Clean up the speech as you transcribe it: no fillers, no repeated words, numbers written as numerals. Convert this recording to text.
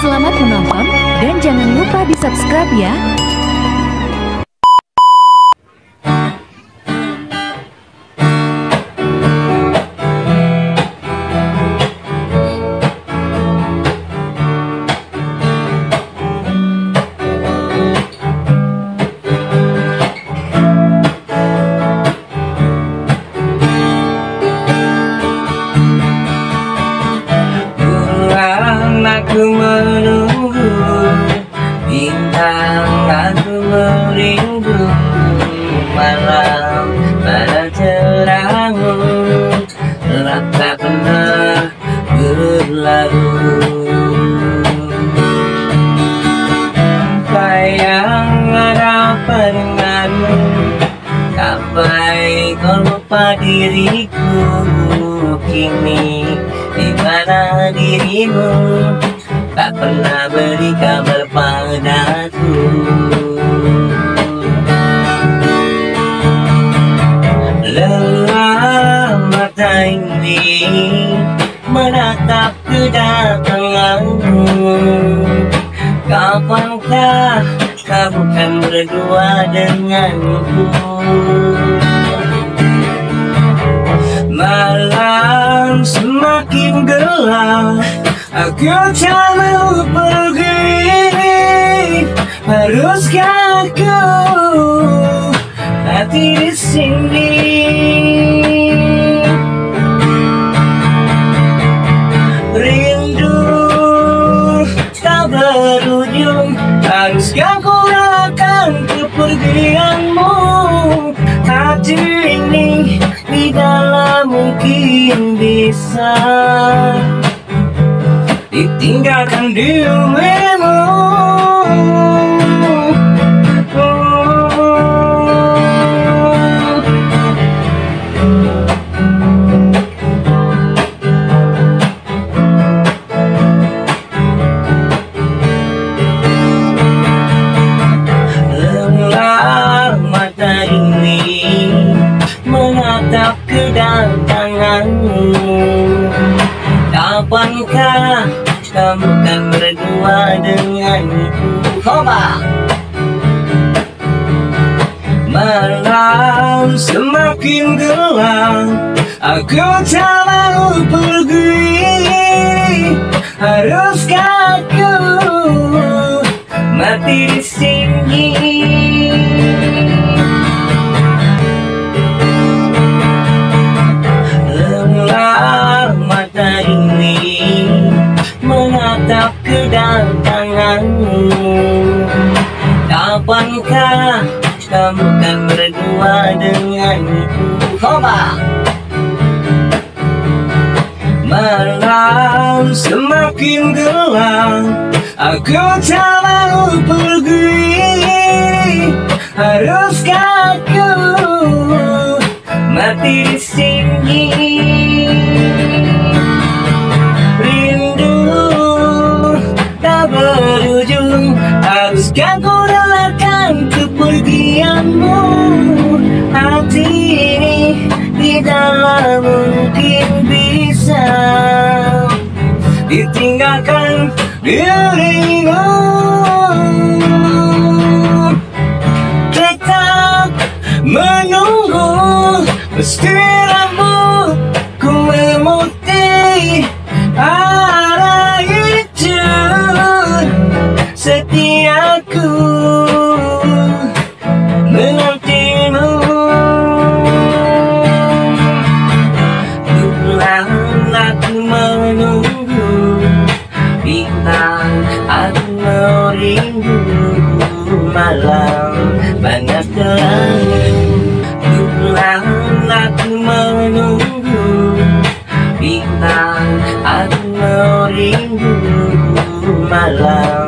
Selamat menonton dan jangan lupa di-subscribe ya. Aku menunggu bintang, aku merindu malam pada cerahmu. Gelap tak pernah berlalu. Sayang, ada apa denganmu sampai kau lupa diriku? Kini di mana dirimu? Tak pernah beri kabar padaku. Lelah mata ini menatap kedatanganmu. Kapankah kau bukan berdua denganku? Malam semakin gelap, aku tak mau pergi. Haruskah aku mati di sini? Rindu tak berujung. Haruskah ku akan kepergianmu? Hati ini tidaklah mungkin bisa ditinggalkan dirimu. Lelah mata ini menatap kedatanganmu. Kapankah kamu kan berdua denganku? Coba. Malam semakin gelap, aku tak mau pergi. Haruskah aku mati di sini? Lelah mata ini menatap kedatanganmu. Kapankah kamu kan berdua denganku? Coba. Malam semakin gelap, aku tak mau pergi. Haruskah aku mati di sini? Rindu tak berujung. Haruskah ku relakan kepergianmu? Hati ini tidaklah mungkin bisa ditinggalkan dirimu. Tetap menunggu pesiramu, ku memuti arah itu setiaku menantimu. Tuhan, aku menunggu bintang, aku merindu malam banyak terang. Aku menunggu bintang, aku merindu malam.